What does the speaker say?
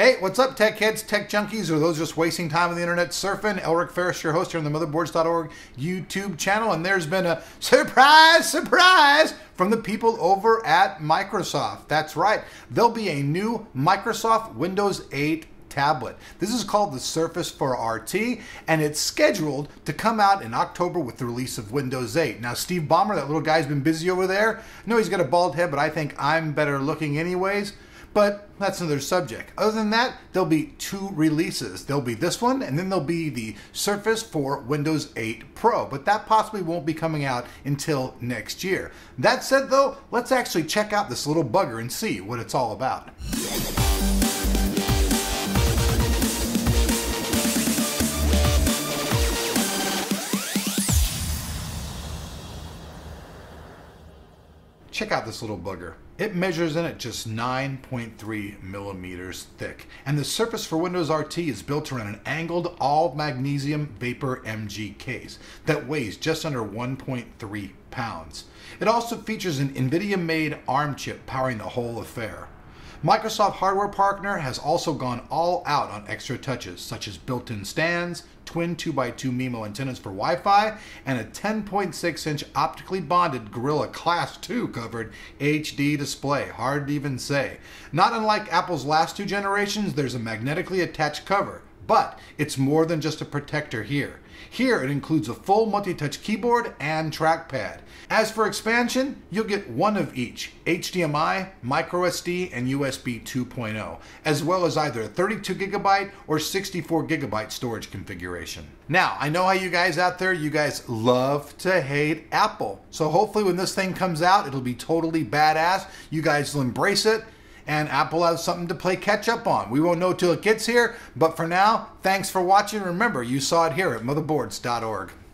Hey, what's up, tech heads, tech junkies, or those just wasting time on the internet surfing? Elric Ferris, your host here on the Motherboards.org YouTube channel, and there's been a surprise from the people over at Microsoft. That's right, there'll be a new Microsoft Windows 8 tablet. This is called the Surface for RT, and it's scheduled to come out in October with the release of Windows 8. Now, Steve Ballmer, that little guy's been busy over there. No, he's got a bald head, but I think I'm better looking anyways. But that's another subject. Other than that, there'll be two releases. There'll be this one, and then there'll be the Surface for Windows 8 Pro, but that possibly won't be coming out until next year. That said though, let's actually check out this little bugger and see what it's all about. Check out this little bugger. It measures in at just 9.3 millimeters thick. And the Surface for Windows RT is built around an angled all-magnesium Vapor MG case that weighs just under 1.3 pounds. It also features an NVIDIA-made ARM chip powering the whole affair. Microsoft Hardware Partner has also gone all out on extra touches, such as built-in stands, twin 2x2 MIMO antennas for Wi-Fi, and a 10.6-inch optically bonded Gorilla Class 2 covered HD display. Hard to even say. Not unlike Apple's last two generations, there's a magnetically attached cover, but it's more than just a protector here. Here it includes a full multi-touch keyboard and trackpad. As for expansion, you'll get one of each, HDMI, micro SD, and USB 2.0, as well as either a 32GB or 64GB storage configuration. Now, I know how you guys out there, you guys love to hate Apple. So hopefully when this thing comes out, it'll be totally badass. You guys will embrace it. And Apple has something to play catch up on. We won't know till it gets here, but for now, thanks for watching. Remember, you saw it here at Motherboards.org.